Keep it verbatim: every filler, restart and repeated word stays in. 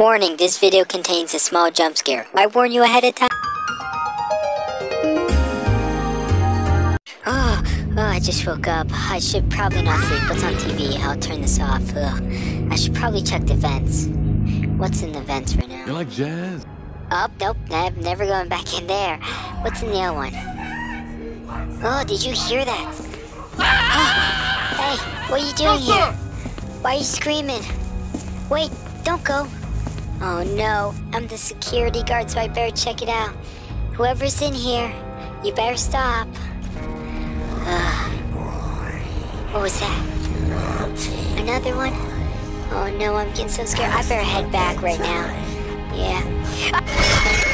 Warning, this video contains a small jump scare. I warn you ahead of time. Oh, oh, I just woke up. I should probably not sleep. What's on T V? I'll turn this off. Ugh. I should probably check the vents. What's in the vents right now? You like jazz? Oh, nope. I'm never going back in there. What's in the other one? Oh, did you hear that? Oh, hey, what are you doing here? Why are you screaming? Wait, don't go. Oh no, I'm the security guard, so I better check it out. Whoever's in here, you better stop. Uh, what was that? Another one? Oh no, I'm getting so scared. I better head back right now. Yeah.